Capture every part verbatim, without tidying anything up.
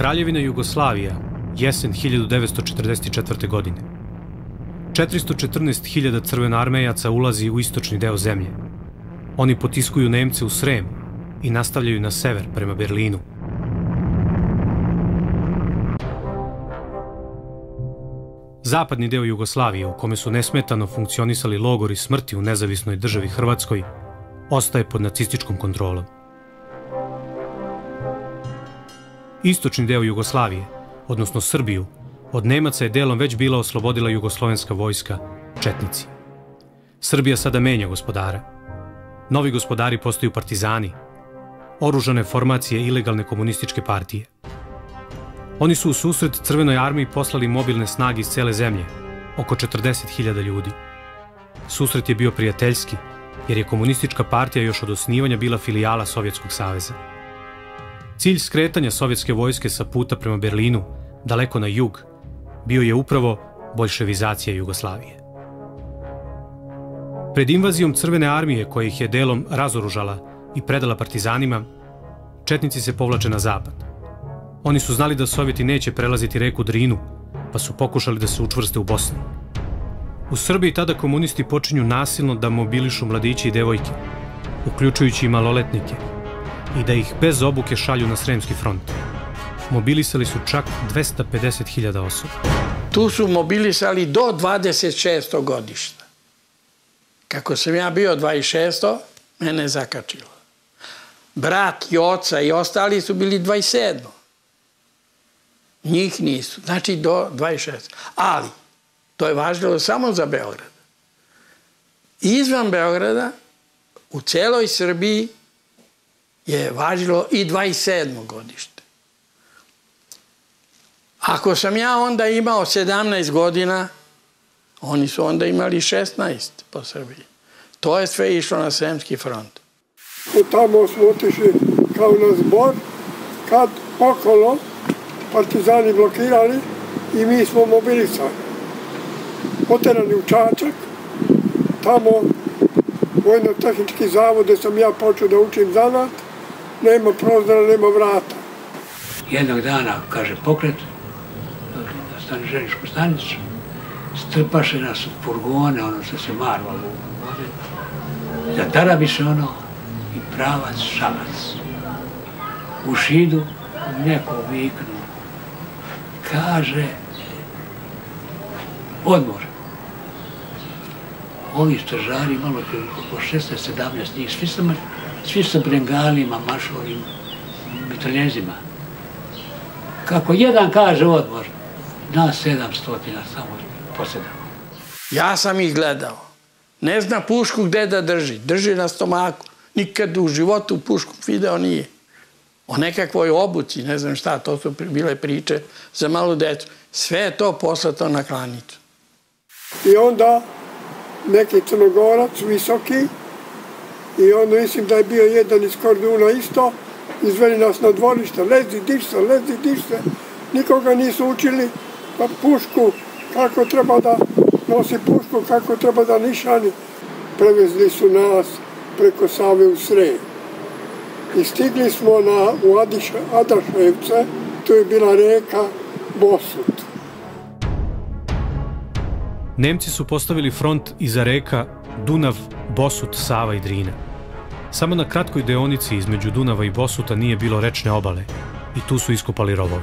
Kraljevina Jugoslavija, jesen hiljadu devetsto četrdeset četvrte. godine. četiristo četrnaest hiljada crvenoarmejaca ulazi u istočni deo zemlje. Oni potiskuju Nemce u Srem i nastavljaju na sever prema Berlinu. Zapadni deo Jugoslavije, u kome su nesmetano funkcionisali logori smrti u nezavisnoj državi Hrvatskoj, ostaje pod nacističkom kontrolom. Istočni deo Jugoslavije, odnosno Srbiju, od Nemaca je delom već bila oslobodila jugoslovenska vojska, četnici. Srbija sada menja gospodara. Novi gospodari postaju partizani, oružane formacije ilegalne komunističke partije. Oni su u susret Crvenoj armiji poslali mobilne snage iz cele zemlje, oko četrdeset hiljada ljudi. Susret je bio prijateljski, jer je komunistička partija još od osnivanja bila filijala Sovjetskog saveza. Cilj skretanja sovjetske vojske sa puta prema Berlinu, daleko na jug, bio je upravo bolševizacija Jugoslavije. Pred invazijom Crvene armije, koja ih je delom razoružala i predala partizanima, četnici se povlače na zapad. Oni su znali da Sovjeti neće prelaziti reku Drinu, pa su pokušali da se učvrste u Bosni. U Srbiji tada komunisti počinju nasilno da mobilišu mladiće i devojke, uključujući i maloletnike, i da ih bez obuke šalju na Sremski front. Mobilisali su čak dvesta pedeset hiljada osoba. Tu su mobilisali do dvadeset šestog godišta. Kako sam ja bio dvadeset šesto, mene je zakačilo. Brat i oca i ostali su bili dvadeset sedmo. Njih nisu, znači do dvadeset šestog. Ali, to je važilo samo za Beograd. Izvan Beograda, u celoj Srbiji, je važilo i dvadeset sedmo godište. Ako sam ja onda imao sedamnaest godina, oni su onda imali šesnaest po Srbiji. To je sve išlo na Sremski front. Tamo smo otišli kao na zbor, kad okolo partizani blokirali i mi smo mobilisani. Oterani u Čačak, tamo vojno-tehnički zavode sam ja počeo da učim zanat, nema prozora, nema vrata. Jednog dana, kaže pokret, na Staniženičku stanicu, strpaše nas u furgone, ono što se marvalo u vode, zatarabiše ono i pravac šalac. U šidu neko viknu, kaže, odmor. Ovi stražari, malo oko šesnaest sedamnaest njih, svi sa brengalima, mašovima, mitraljezima. Kako jedan kaže odmor, nas sedamstotina samo posedamo. Ja sam ih gledao. Ne zna pušku gde da drži, drži na stomaku. Nikad u životu pušku video nije. O nekakvoj obuci, ne znam šta, to su bile priče za malu decu. Sve je to poslato na klanicu. I onda neki crnogorac, visoki, i onda mislim da je bio jedan iz Korduna isto, izveli nas na dvorište, lezi, diš se, lezi, diš se. Nikoga nisu učili na pušku, kako treba da nosi pušku, kako treba da nišani. Prevezli su nas preko Save u Sreju. I stigli smo u Adaševce, tu je bila reka Bosut. Nemci su postavili front iza reka Dunav, Bosut, Sava i Drina. Samo na kratkoj deonici između Dunava i Bosuta nije bilo rečne obale i tu su iskopali rovove.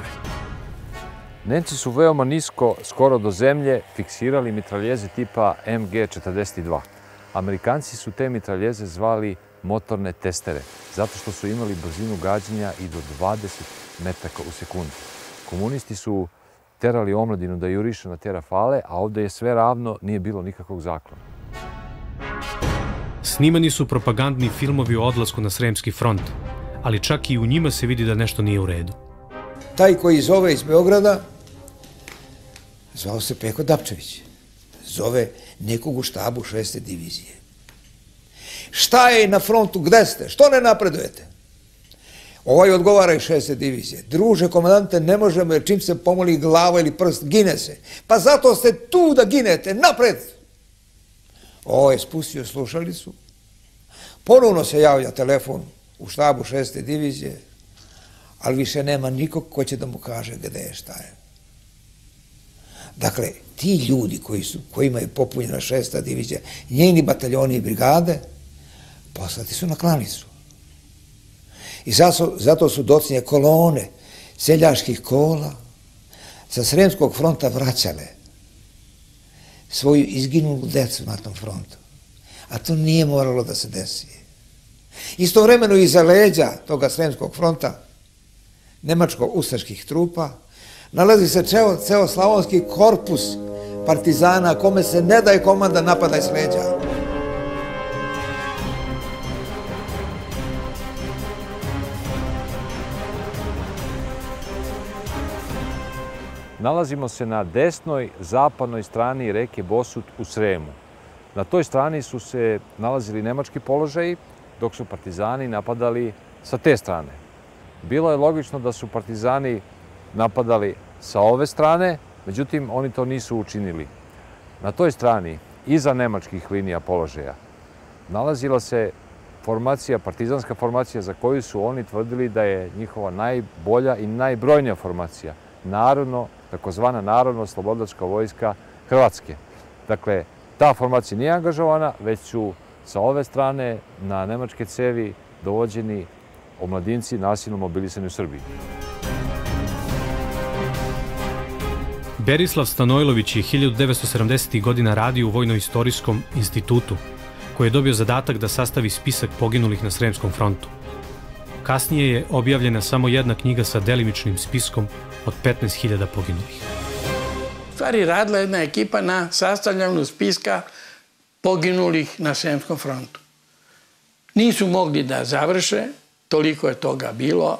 Nemci su veoma nisko, skoro do zemlje, fiksirali mitraljeze tipa em ge četrdeset dva. Amerikanci su te mitraljeze zvali motorne testere, zato što su imali brzinu gađanja i do dvadeset metaka u sekundu. Komunisti su terali omladinu da juriše na te rafale, a ovdje je sve ravno, nije bilo nikakvog zaklona. Snimani su propagandni filmovi o odlasku na Sremski front, ali čak i u njima se vidi da nešto nije u redu. Taj koji zove iz Beograda, zvao se Peko Dapčević, zove nekog u štabu šeste divizije. Šta je na frontu, gde ste, što ne napredujete? Ovaj odgovara iz šeste divizije. Druže, komandante, ne možemo jer čim se pomoli glava ili prst, gine se. Pa zato ste tu da ginete, napred! Ovo je spustio slušalicu. Ponovno se javlja telefon u štabu šeste divizije. ali više nema nikog ko će da mu kaže gde je, šta je. Dakle, ti ljudi kojima je popunjena šesta divizija, njeni bataljoni i brigade, poslati su na klanicu. I zato su docinje kolone seljaških kola sa Sremskog fronta vraćale svoju izginulu decu na tom frontu. A to nije moralo da se desi. Istovremeno iza leđa toga Sremskog fronta, nemačko-ustaških trupa, nalazi se ceo slavonski korpus partizana kome se ne daje komanda napadaj s leđa. Nalazimo se na desnoj, zapadnoj strani reke Bosut u Sremu. Na toj strani su se nalazili nemački položaji, dok su partizani napadali sa te strane. Bilo je logično da su partizani napadali sa ove strane, međutim, oni to nisu učinili. Na toj strani, iza nemačkih linija položaja, nalazila se formacija, partizanska formacija za koju su oni tvrdili da je njihova najbolja i najbrojnija formacija, narodno, takozvana Narodno-slobodilačka vojska Hrvatske. Dakle, ta formacija nije angažovana, već su sa ove strane na nemačke cevi dovođeni omladinci nasilno mobilisani u Srbiji. Berislav Stanojlović je hiljadu devetsto sedamdesetih godina radio u Vojno-istorijskom institutu, koji je dobio zadatak da sastavi spisak poginulih na Sremskom frontu. Kasnije je objavljena samo jedna knjiga sa delimičnim spiskom od petnaest hiljada poginulih. U stvari radila jedna ekipa na sastavljanju spiska poginulih na Sremskom frontu. Nisu mogli da završe, toliko je toga bilo.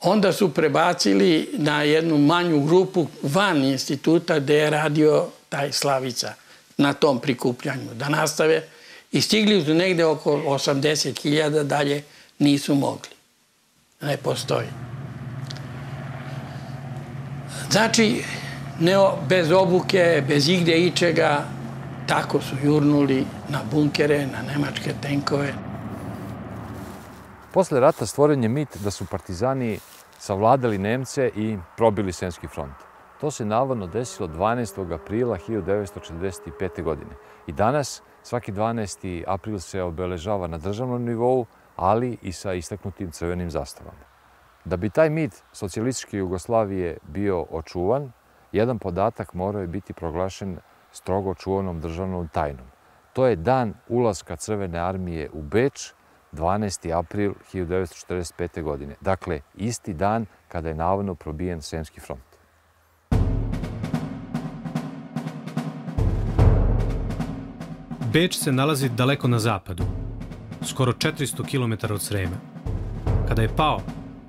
Onda su prebacili na jednu manju grupu van instituta gde je radio taj Slavica na tom prikupljanju da nastave i stigli su negde oko osamdeset hiljada, dalje nisu mogli. Ne postoji. Znači, bez obuke, bez igde ičega, tako su jurnuli na bunkere, na nemačke tenkove. Posle rata stvoren je mit da su partizani savladali Nemce i probili Sremski front. To se navodno desilo dvanaestog aprila hiljadu devetsto četrdeset pete. godine. I danas svaki dvanaesti april se obeležava na državnom nivou, ali i sa istaknutim crvenim zastavama. Da bi taj mit socijalističke Jugoslavije bio očuvan, jedan podatak morao je biti proglašen strogo čuvanom državnom tajnom. To je dan ulaska Crvene armije u Beč, dvanaesti april hiljadu devetsto četrdeset pete. godine. Dakle, isti dan kada je navodno probijen Sremski front. Beč se nalazi daleko na zapadu, skoro četiristo kilometara od Srema. Kada je pao,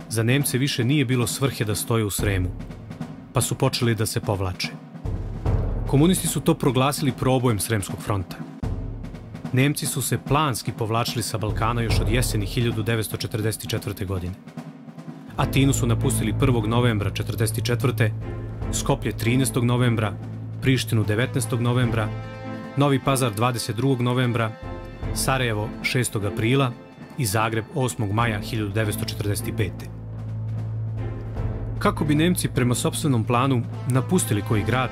za Nemce više nije bilo svrhe da stoje u Sremu, pa su počeli da se povlače. Komunisti su to proglasili probojem Sremskog fronta. Nemci su se planski povlačili sa Balkana još od jeseni hiljadu devetsto četrdeset četvrte. godine. Atinu su napustili prvog novembra hiljadu devetsto četrdeset četvrte. Skoplje trinaestog novembra, Prištinu devetnaestog novembra, Novi Pazar dvadeset drugog novembra, Sarajevo šestog aprila i Zagreb osmog maja hiljadu devetsto četrdeset pete. Kako bi Nemci prema sopstvenom planu napustili koji grad,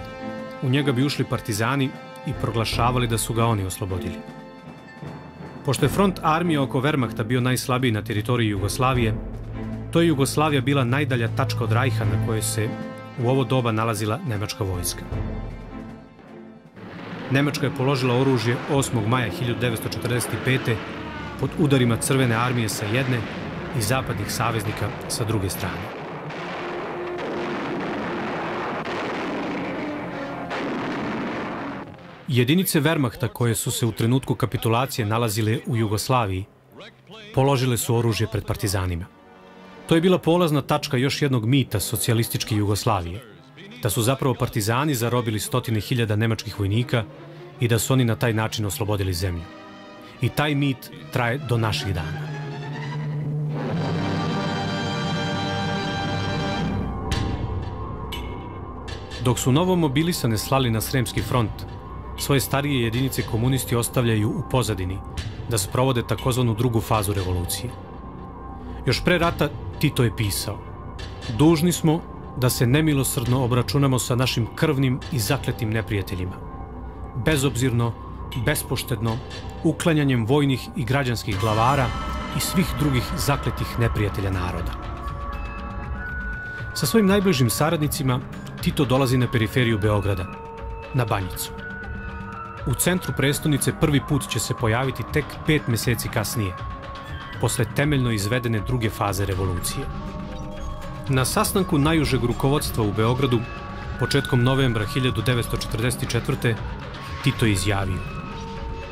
u njega bi ušli partizani i proglašavali da su ga oni oslobodili. Pošto je front armije oko Wehrmachta bio najslabiji na teritoriji Jugoslavije, to je Jugoslavija bila najdalja tačka od Rajha na kojoj se u ovo doba nalazila nemačka vojska. Nemačka je položila oružje osmog maja hiljadu devetsto četrdeset pete. pod udarima Crvene armije sa jedne i zapadnih saveznika sa druge strane. Jedinice Wehrmachta koje su se u trenutku kapitulacije nalazile u Jugoslaviji položile su oružje pred partizanima. To je bila polazna tačka još jednog mita socijalističke Jugoslavije, da su zapravo partizani zarobili stotine hiljada nemačkih vojnika i da su oni na taj način oslobodili zemlju. I taj mit traje do naših dana. Dok su novo mobilisane slali na Sremski front, svoje starije jedinice komunisti ostavljaju u pozadini da sprovode takozvanu drugu fazu revolucije. Još pre rata Tito je pisao: dužni smo da se nemilosrdno obračunamo sa našim krvnim i zakletim neprijateljima. Bezobzirno, bespoštedno, uklanjanjem vojnih i građanskih glavara i svih drugih zakletih neprijatelja naroda. Sa svojim najbližim saradnicima Tito dolazi na periferiju Beograda, na Banjicu. U centru prestonice prvi put će se pojaviti tek pet meseci kasnije, posle temeljno izvedene druge faze revolucije. Na sastanku najužeg rukovodstva u Beogradu, početkom novembra hiljadu devetsto četrdeset četvrte. Tito je izjavio: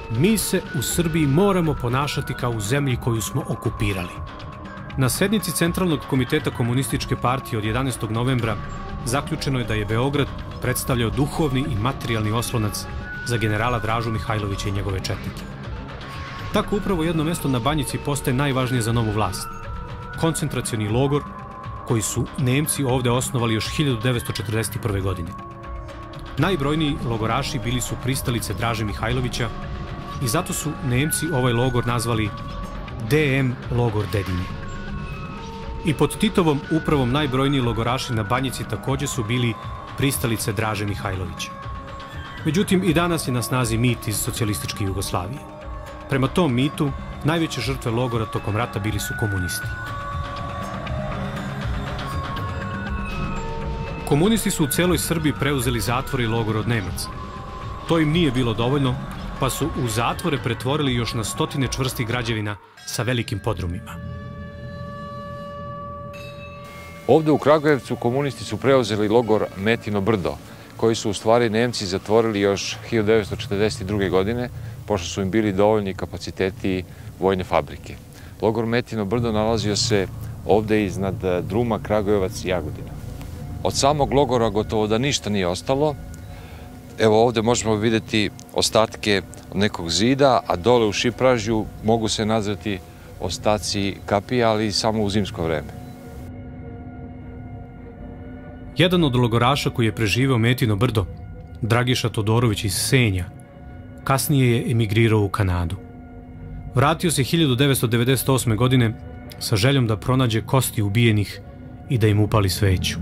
mi se u Srbiji moramo ponašati kao u zemlji koju smo okupirali. Na sednici Centralnog komiteta Komunističke partije od jedanaestog novembra zaključeno je da je Beograd predstavljao duhovni i materijalni oslonac za generala Dražu Mihailovića i njegove četnike. Tako upravo jedno mesto na Banjici postaje najvažnije za novu vlast. Koncentracioni logor koji su Nemci ovde osnovali još hiljadu devetsto četrdeset prve. godine. Najbrojniji logoraši bili su pristalice Draže Mihailovića i zato su Nemci ovaj logor nazvali D M logor Dedinje. I pod Titovom upravom najbrojniji logoraši na Banjici također su bili pristalice Draže Mihailovića. Međutim, i danas je na snazi mit iz socijalističke Jugoslavije. Prema tom mitu, najveće žrtve logora tokom rata bili su komunisti. Komunisti su u celoj Srbiji preuzeli zatvore i logor od Nemaca. To im nije bilo dovoljno, pa su u zatvore pretvorili još na stotine čvrstih građevina sa velikim podrumima. Ovde u Kragujevcu komunisti su preuzeli logor Metino Brdo, koji su u stvari Nemci zatvorili još hiljadu devetsto četrdeset druge. godine, pošto su im bili dovoljni kapaciteti vojne fabrike. Logor Metino Brdo nalazio se ovde iznad druma Kragujevac i Jagodina. Od samog logora gotovo da ništa nije ostalo. Evo ovdje možemo vidjeti ostatke nekog zida, a dole u šipražju mogu se nazvati ostaci kapija, ali samo u zimsko vreme. Jedan od logoraša koji je preživeo Metino Brdo, Dragiša Todorović iz Senja, kasnije je emigrirao u Kanadu. Vratio se hiljadu devetsto devedeset osme. godine sa željom da pronađe kosti ubijenih i da im upali sveću.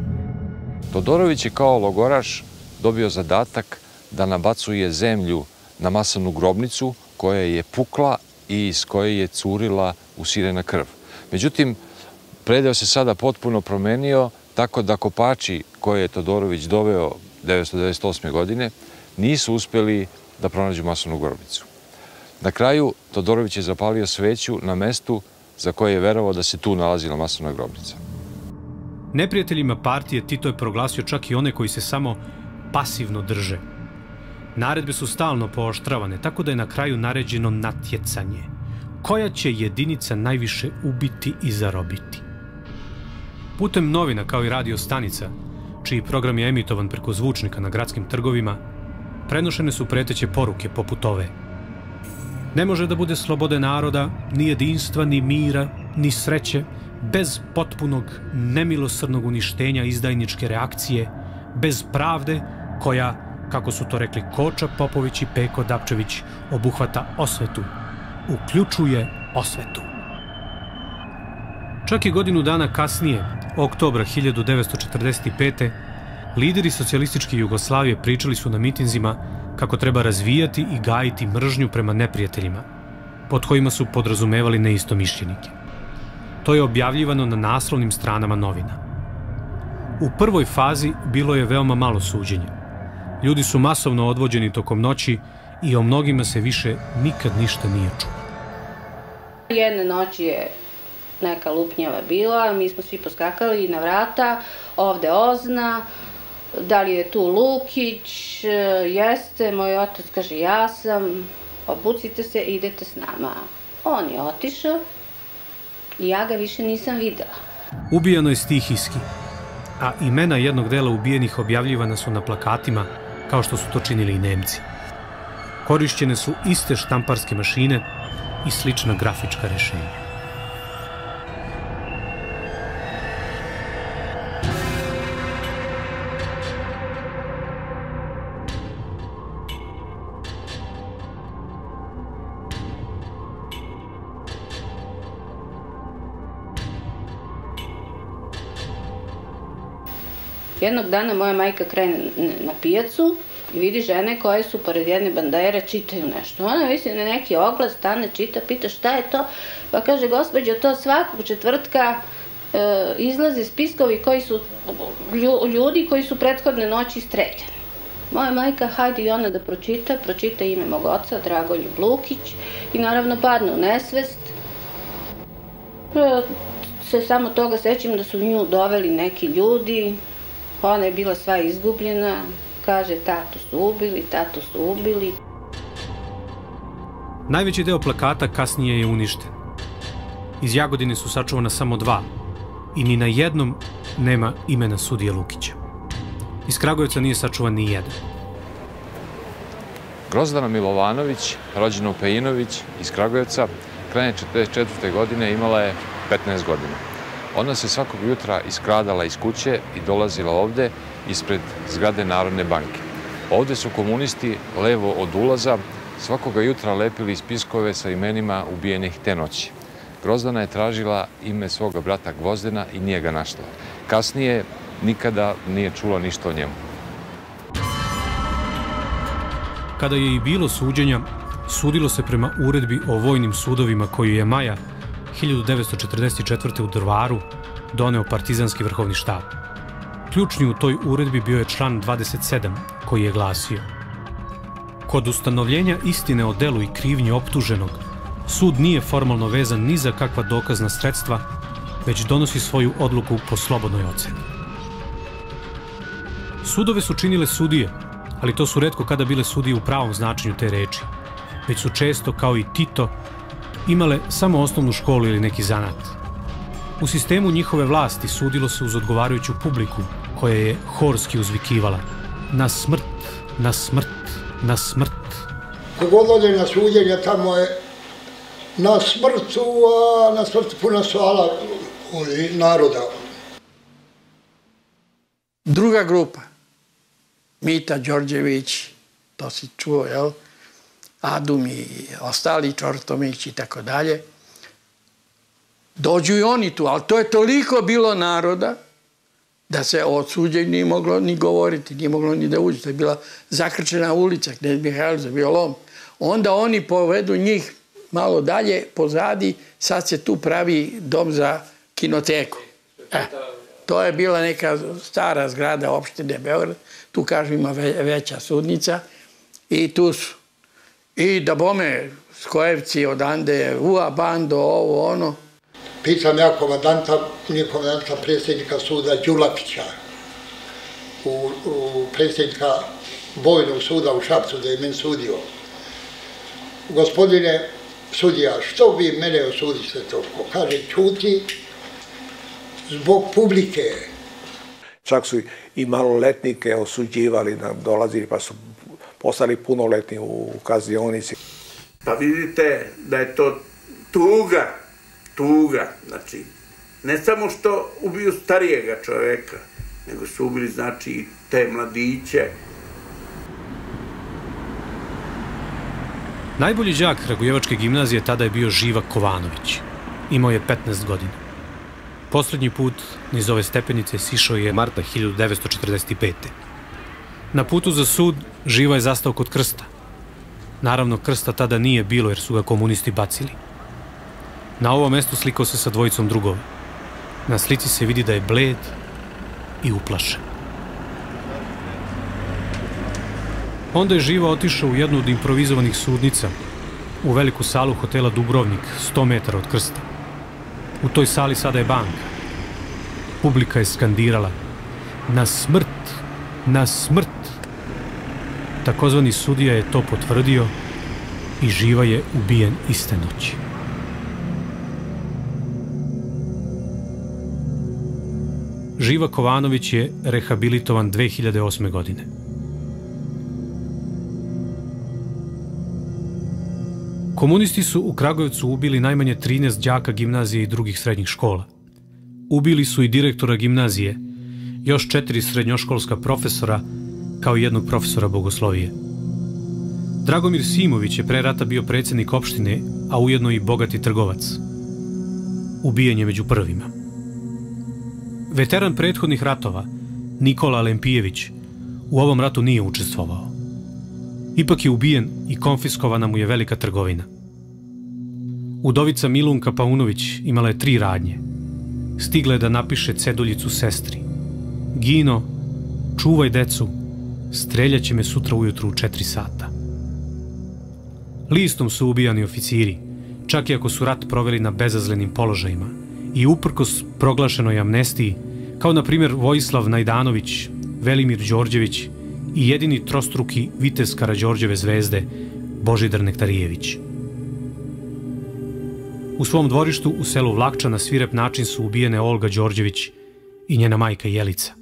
Todorović je kao logoraš dobio zadatak da nabacuje zemlju na masovnu grobnicu koja je pukla i iz koje je curila usirena krv. Međutim, predeo se sada potpuno promenio, tako da kopači koje je Todorović doveo hiljadu devetsto devedeset osme. godine nisu uspjeli da pronađu masovnu grobnicu. Na kraju, Todorović je zapalio sveću na mestu za koje je verovao da se tu nalazila masovna grobnica. Neprijateljima partije Tito je proglasio čak i one koji se samo pasivno drže. Naredbe su stalno pooštravane, tako da je na kraju naređeno natjecanje. Koja će jedinica najviše ubiti i zarobiti? Putem novina, kao i radio stanica, čiji program je emitovan preko zvučnika na gradskim trgovima, prenošene su preteće poruke poput ove: ne može da bude slobode naroda, ni jedinstva, ni mira, ni sreće, bez potpunog, nemilosrdnog uništenja izdajničke reakcije, bez pravde koja, kako su to rekli Koča Popović i Peko Dapčević, obuhvata osvetu, uključuje osvetu. Čak i godinu dana kasnije, oktobra hiljadu devetsto četrdeset pete. lideri socijalističke Jugoslavije pričali su na mitinzima kako treba razvijati i gajiti mržnju prema neprijateljima, pod kojima su podrazumevali neistomišljenike. To je objavljivano na naslovnim stranama novina. U prvoj fazi bilo je veoma malo suđenja. Ljudi su masovno odvođeni tokom noći i o mnogima se više nikad ništa nije čulo. Jedne noći je neka lupnjava bila, mi smo svi poskakali na vrata, ovde ozna, da li je tu Lukić, jeste, moj otac kaže ja sam, obucite se, idete s nama. On je otišao. Ja ga više nisam videla. Ubijano je stihijski, a imena jednog dela ubijenih objavljivana su na plakatima, kao što su to činili i Nemci. Korišćene su iste štamparske mašine i slična grafička rešenja. Jednog dana moja majka krene na pijacu i vidi žene koje su pored jedne bandere, čitaju nešto. Ona misli na neki oglas, stane, čita, pita šta je to, pa kaže gospođo, to svakog četvrtka izlaze spiskovi koji su ljudi koji su prethodne noći streljani. Moja majka, hajde i ona da pročita, pročita ime mog oca, Dragoljub Lukić, i naravno padne u nesvest. Se samo toga sećam da su nju doveli neki ljudi, ona je bila sva izgubljena, kaže tatu su ubili, tatu su ubili. Najveći deo plakata kasnije je uništen. Iz Jagodine su sačuvana samo dva i ni na jednom nema imena sudije Lukića. Iz Kragujevca nije sačuvan ni jedan. Grozdana Milovanović, rođena u Pejinović, iz Kragujevca, krajem četrdeset četvrte. godine imala je petnaest godina. Ona se svakog jutra iskradala iz kuće i dolazila ovde ispred zgrade Narodne banke. Ovde su komunisti, levo od ulaza, svakoga jutra lepili spiskove sa imenima ubijenih te noći. Grozdana je tražila ime svoga brata Gvozdena i nije ga našla. Kasnije nikada nije čula ništa o njemu. Kada je i bilo suđenja, sudilo se prema uredbi o vojnim sudovima koju je maja hiljadu devetsto četrdeset četvrte. u Drvaru doneo partizanski vrhovni štab. Ključni u toj uredbi bio je član dvadeset sedam koji je glasio: kod ustanovljenja istine o delu i krivnji optuženog, sud nije formalno vezan ni za kakva dokazna sredstva, već donosi svoju odluku po slobodnoj oceni. Sudove su činile sudije, ali to su retko kada bile sudije u pravom značenju te reči, već su često, kao i Tito, imale samo osnovnu školu ili neki zanat. U sistemu njihove vlasti sudilo se uz odgovarajuću publiku, koja je horski uzvikivala: na smrt, na smrt, na smrt. Kogodlode na suđenja, tamo je na smrtu, a na smrtu puna sala naroda. Druga grupa, Mita Đorđević, to si čuo, jel? Adum i ostali, Čortomić i tako dalje. Dođu i oni tu, ali to je toliko bilo naroda da se o suđenju nije moglo ni govoriti, nije moglo ni da uđe. To je bila zakrčena ulica, Knez Mihajlović, bio lom. Onda oni povedu njih malo dalje, pozadi, sad se tu pravi dom za kinoteku. E, to je bila neka stara zgrada opštine Beograd, tu kažu ima veća sudnica i tu su. I da bome, Skojevci odande, ua, bando, ovo, ono. Pitam ja komandanta, komandanta predsjednika suda Đulapića, u, u predsjednika Vojnog suda u Šapcu, da je men sudio. Gospodine sudija, što vi mene osudite toliko? Kaže, čuti, zbog publike. Čak su i maloletnike osuđivali, dolazili pa su postali punoletni u kaznionici. Pa vidite da je to tuga, tuga, znači, ne samo što ubiju starijega čoveka, nego su ubili, znači, i te mladiće. Najbolji đak Kragujevačke gimnazije tada je bio Živa Kovanović. Imao je petnaest godina. Poslednji put niz ove stepenice sišao je marta hiljadu devetsto četrdeset pete. Na putu za sud Živa je zastao kod krsta. Naravno, krsta tada nije bilo jer su ga komunisti bacili. Na ovo mesto slikao se sa dvojicom drugova. Na slici se vidi da je bled i uplašen. Onda je Živa otišao u jednu od improvizovanih sudnica, u veliku salu hotela Dubrovnik, sto metara od krsta. U toj sali sada je banka. Publika je skandirala: na smrt, na smrt. Takozvani sudija je to potvrdio i Živa je ubijen iste noći. Živa Kovanović je rehabilitovan dve hiljade osme. godine. Komunisti su u Kragujevcu ubili najmanje trinaest đaka gimnazije i drugih srednjih škola. Ubili su i direktora gimnazije, još četiri srednjoškolska profesora, kao i jednog profesora bogoslovije. Dragomir Simović je pre rata bio predsjednik opštine, a ujedno i bogati trgovac. Ubijen je među prvima. Veteran prethodnih ratova, Nikola Lempijević, u ovom ratu nije učestvovao. Ipak je ubijen i konfiskovana mu je velika trgovina. Udovica Milunka Paunović imala je tri radnje. Stigla je da napiše ceduljicu sestri. Gino, čuvaj decu, streljat će me sutra ujutru u četiri sata. Listom su ubijani oficiri, čak i ako su rat proveli na bezazlenim položajima i uprkos proglašenoj amnestiji, kao na primjer Vojislav Najdanović, Velimir Đorđević i jedini trostruki vitez Karađorđeve zvezde Božidar Nektarijević. U svom dvorištu u selu Vlakča na svirep način su ubijene Olga Đorđević i njena majka Jelica.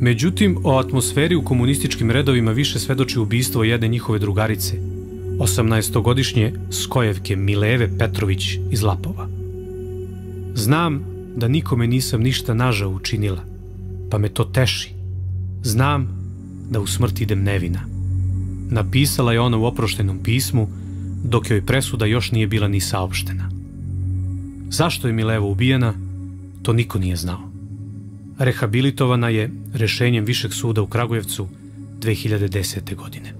Međutim, o atmosferi u komunističkim redovima više svedoči ubistvo jedne njihove drugarice, osamnaestogodišnje Skojevke Mileve Petrović iz Lapova. Znam da nikome nisam ništa nažao učinila, pa me to teši. Znam da u smrt idem nevina. Napisala je ona u oproštenom pismu, dok joj presuda još nije bila ni saopštena. Zašto je Mileva ubijena, to niko nije znao. Rehabilitovana je rešenjem Višeg suda u Kragujevcu dve hiljade desete. godine.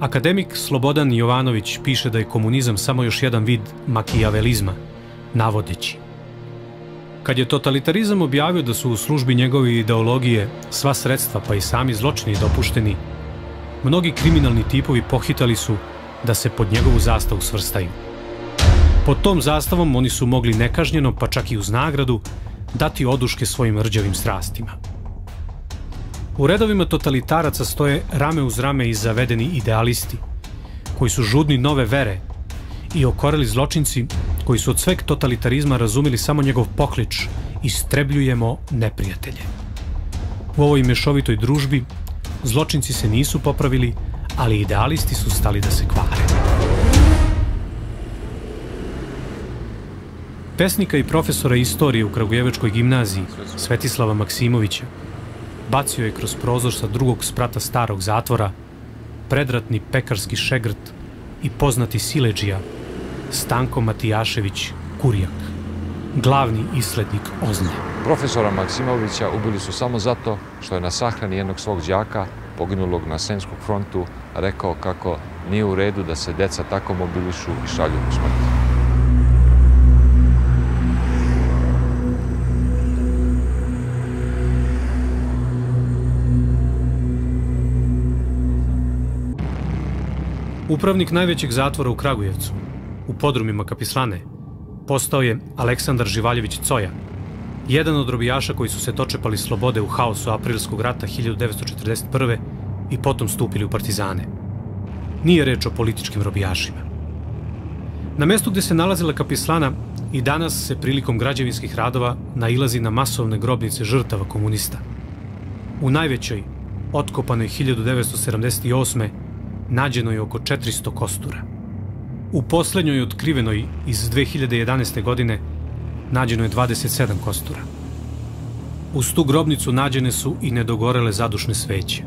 Akademik Slobodan Jovanović piše da je komunizam samo još jedan vid makijavelizma, navodeći: kad je totalitarizam objavio da su u službi njegove ideologije sva sredstva, pa i sami zločini dopušteni, mnogi kriminalni tipovi pohitali su da se pod njegovu zastavu svrstaju. Pod tom zastavom oni su mogli nekažnjeno, pa čak i uz nagradu, dati oduške svojim rđavim strastima. U redovima totalitaraca stoje rame uz rame i zavedeni idealisti, koji su žudni nove vere, i okoreli zločinci koji su od sveg totalitarizma razumili samo njegov poklič „Istrebljujemo neprijatelje“. U ovoj mešovitoj družbi zločinci se nisu popravili, ali idealisti su stali da se kvare. Pesnika i profesora istorije u Kragujevečkoj gimnaziji Svetislava Maksimovića bacio je kroz prozor sa drugog sprata starog zatvora predratni pekarski šegrt i poznati sileđija Stanko Matijašević Kurijak, glavni islednik OZNA. Profesora Maksimovića ubili su samo zato što je na sahrani jednog svog đaka, poginulog na Sremskom frontu, rekao kako nije u redu da se deca tako mobilišu i šalju u smrt. Upravnik najvećeg zatvora u Kragujevcu, u podrumima Kapislane, postao je Aleksandar Živaljević-Coja, jedan od robijaša koji su se dočepali slobode u haosu Aprilskog rata hiljadu devetsto četrdeset prve. i potom stupili u partizane. Nije reč o političkim robijašima. Na mestu gde se nalazila Kapislana i danas se prilikom građevinskih radova nailazi na masovne grobnice žrtava komunista. U najvećoj, otkopanoj hiljadu devetsto sedamdeset osme. nađeno je oko četiristo kostura. U poslednjoj otkrivenoj iz dve hiljade jedanaeste. godine nađeno je dvadeset sedam kostura. Uz tu grobnicu nađene su i nedogorele zadušne sveće.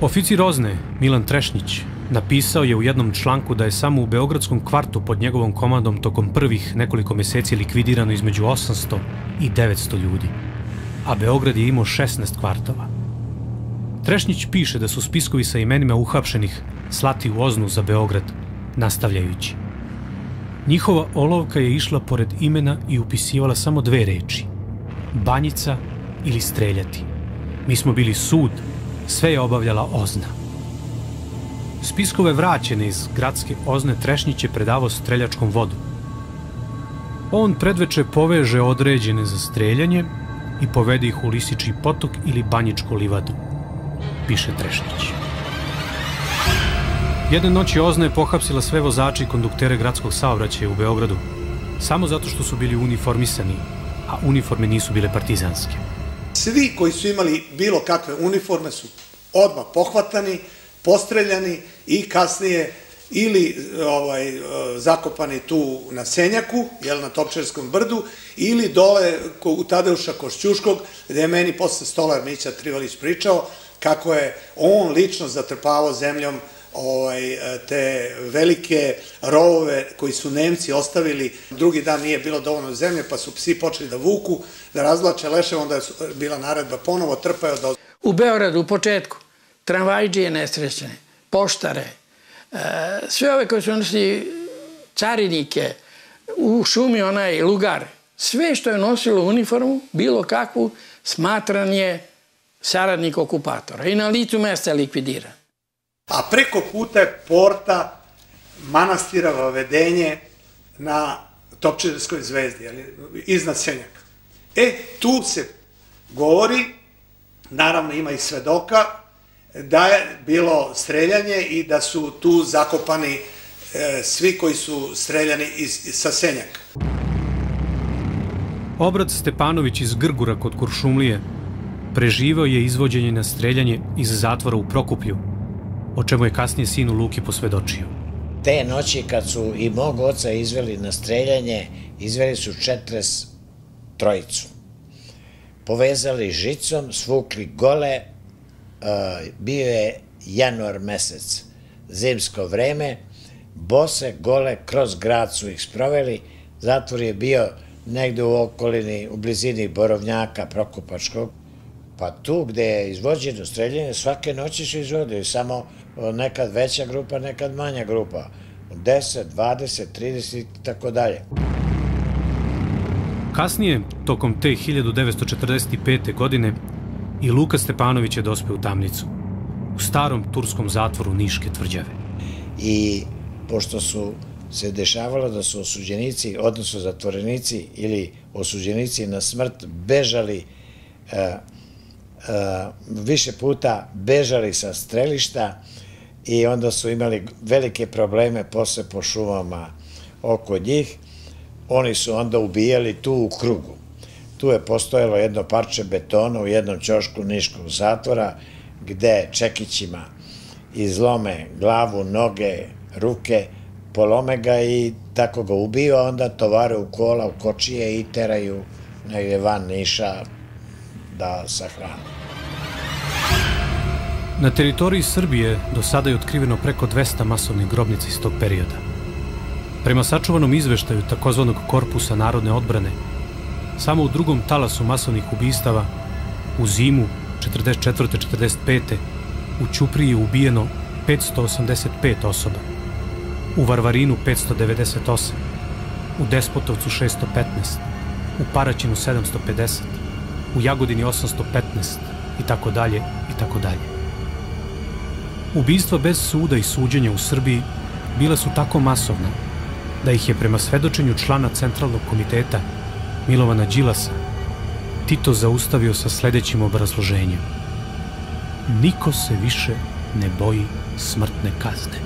Oficir OZNE Milan Trešnić napisao je u jednom članku da je samo u beogradskom kvartu pod njegovom komandom tokom prvih nekoliko meseci likvidirano između osamsto i devetsto ljudi, a Beograd je imao šesnaest kvartova. Trešnić piše da su spiskovi sa imenima uhapšenih slati u OZNU za Beograd, nastavljajući: njihova olovka je išla pored imena i upisivala samo dve reči – banjica ili streljati. Mi smo bili sud, sve je obavljala OZNA. Spiskove vraćene iz gradske OZNE Trešnić je predavao streljačkom vodu. On predveče poveže određene za streljanje i povede ih u Lisičiji potok ili Banjičku livadu, piše Trešnić. Jedne noći OZNA je pohapsila sve vozače i konduktere gradskog saobraćaja u Beogradu, samo zato što su bili uniformisani, a uniforme nisu bile partizanske. Svi koji su imali bilo kakve uniforme su odmah pohvatani, postreljani i kasnije ili zakopani tu na Senjaku, jel na Topčerskom brdu, ili dole u Tadeuša Košćuškog, gde je meni posle Stolar Mića Trivalić pričao kako je on lično zatrpavao zemljom te velike rovove koji su Nemci ostavili. Drugi dan nije bilo dovoljno zemlje, pa su psi počeli da vuku, da razvlače leševe, onda je bila naredba ponovo, trpaju da... U Beogradu u početku tramvajđije nesrećne, poštare, sve ove koje su nosili, carinike, u šumi onaj lugar, sve što je nosilo uniformu, bilo kakvu, smatran je saradnik okupatora i na licu mesta je likvidiran. A preko puta je porta manastira Vavedenje na Topčiderskoj zvezdi, iznad Senjaka. E, tu se govori, naravno ima i svedoka, da je bilo streljanje i da su tu zakopani svi koji su streljani sa Senjaka. Obrad Stepanović iz Grgura kod Kuršumlije preživao je izvođenje na streljanje iz zatvora u Prokuplju, o čemu je kasnije sinu Luki posvedočio. Te noći kad su i mog oca izveli na streljanje, izveli su četres trojicu. Povezali žicom, svukli gole, bio je januar mesec, zimsko vreme, bose gole kroz grad su ih sproveli, zatvor je bio negde u okolini, u blizini Borovnjaka Prokupačkog. Pa tu gde je izvođeno streljanje, svake noći su izvodili, samo nekad veća grupa, nekad manja grupa. deset, dvadeset, trideset i tako dalje. Kasnije, tokom te hiljadu devetsto četrdeset pete. godine, i Luka Stepanović je dospeo u tamnicu, u starom turskom zatvoru Niške tvrđave. I pošto su se dešavalo da su osuđenici, odnosno zatvorenici ili osuđenici na smrt, bežali, više puta bežali sa strelišta i onda su imali velike probleme posle po šumama oko njih. Oni su onda ubijali tu u krugu. Tu je postojalo jedno parče betona u jednom ćošku Niškog zatvora gde čekićima izlome glavu, noge, ruke, polome ga i tako ga ubiju, a onda tovare u kola, u kočije i teraju negdje van Niša da sahrane. Na teritoriji Srbije do sada je otkriveno preko dvesta masovnih grobnica iz tog perioda. Prema sačuvanom izveštaju takozvanog Korpusa narodne odbrane, samo u drugom talasu masovnih ubistava, u zimu četrdeset četvrte četrdeset pete. u Ćupriji je ubijeno petsto osamdeset pet osoba, u Varvarinu petsto devedeset osam, u Despotovcu šesto petnaest, u Paraćinu sedamsto pedeset, u Jagodini osamsto petnaest i tako dalje i tako dalje. Ubistva bez suda i suđenja u Srbiji bila su tako masovna da ih je prema svedočenju člana Centralnog komiteta Milovana Đilasa Tito zaustavio sa sljedećim obrazloženjem. Niko se više ne boji smrtne kazne.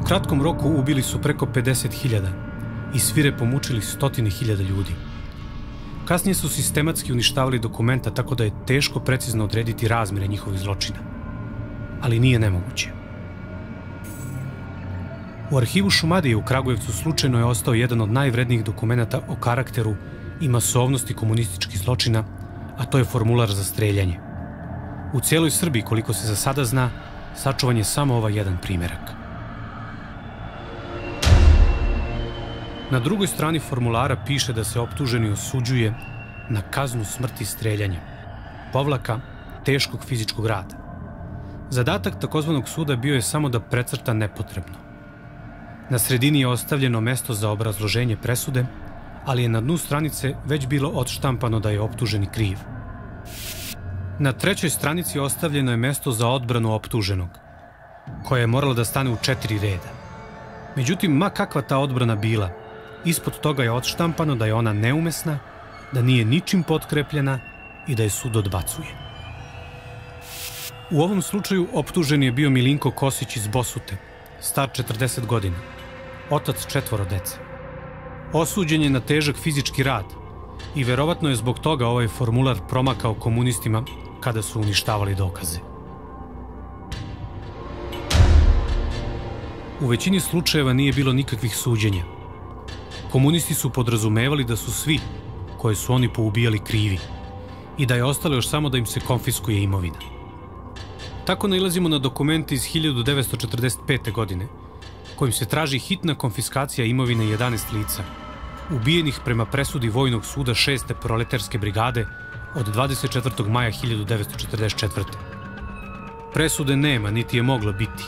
U kratkom roku ubili su preko pedeset hiljada i svire pomučili stotine hiljada ljudi. Kasnije su sistematski uništavali dokumenta, tako da je teško precizno odrediti razmjere njihovih zločina. Ali nije nemoguće. U arhivu Šumadije u Kragujevcu slučajno je ostao jedan od najvrednijih dokumenta o karakteru i masovnosti komunističkih zločina, a to je formular za streljanje. U cijeloj Srbiji, koliko se za sada zna, sačuvan je samo ovaj jedan primjerak. Na drugoj strani formulara piše da se optuženi osuđuje na kaznu smrti streljanjem, povlaka teškog fizičkog rada. Zadatak takozvanog suda bio je samo da precrta nepotrebno. Na sredini je ostavljeno mesto za obrazloženje presude, ali je na dnu stranice već bilo odštampano da je optuženi kriv. Na trećoj stranici ostavljeno je mesto za odbranu optuženog, koja je morala da stane u četiri reda. Međutim, ma kakva ta odbrana bila, ispod toga je odštampano da je ona neumesna, da nije ničim potkrepljena i da je sud odbacuje. U ovom slučaju optužen je bio Milinko Kosić iz Bosute, star četrdeset godina, otac četvoro dece. Osuđen je na težak fizički rad i verovatno je zbog toga ovaj formular promakao komunistima kada su uništavali dokaze. U većini slučajeva nije bilo nikakvih suđenja. Komunisti su podrazumevali da su svi koje su oni poubijali krivi i da je ostalo još samo da im se konfiskuje imovina. Tako nailazimo na dokumente iz hiljadu devetsto četrdeset pete. godine, kojim se traži hitna konfiskacija imovine jedanaest lica, ubijenih prema presudi Vojnog suda šeste proletarske brigade od dvadeset četvrtog maja hiljadu devetsto četrdeset četvrte. Presude nema, niti je mogla biti,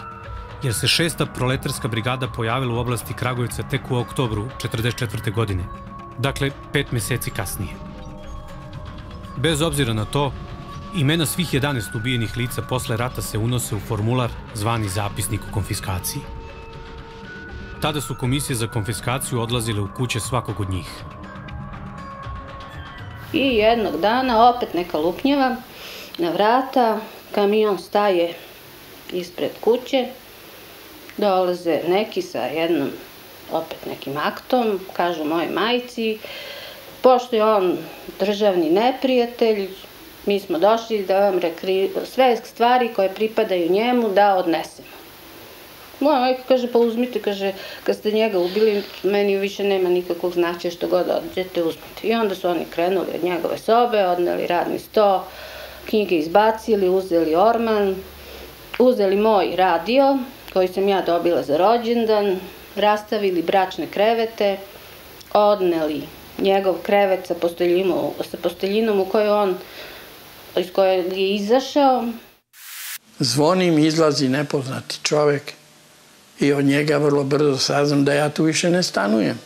jer se šesta proletarska brigada pojavila u oblasti Kragujevca tek u oktobru hiljadu devetsto četrdeset četvrte. godine, dakle pet meseci kasnije. Bez obzira na to, imena svih jedanaest ubijenih lica posle rata se unose u formular zvani zapisnik o konfiskaciji. Tada su komisije za konfiskaciju odlazile u kuće svakog od njih. I jednog dana opet neka lupnjeva na vrata, kamion staje ispred kuće, dolaze neki sa jednom, opet nekim aktom, kažu moje majci, pošto je on državni neprijatelj, mi smo došli da vam sve stvari koje pripadaju njemu da odnesemo. Moja majka kaže, pa uzmite, kaže, kad ste njega ubili, meni više nema nikakvog značaja, što god odđete, uzmite. I onda su oni krenuli od njegove sobe, odneli radni sto, knjige izbacili, uzeli orman, uzeli moj radio, koji sam ja dobila za rođendan, rastavili bračne krevete, odneli njegov krevet sa posteljinom u kojoj on, iz kojeg je izašao. Zvonim, izlazi nepoznati čovek i od njega vrlo brzo saznam da ja tu više ne stanujem.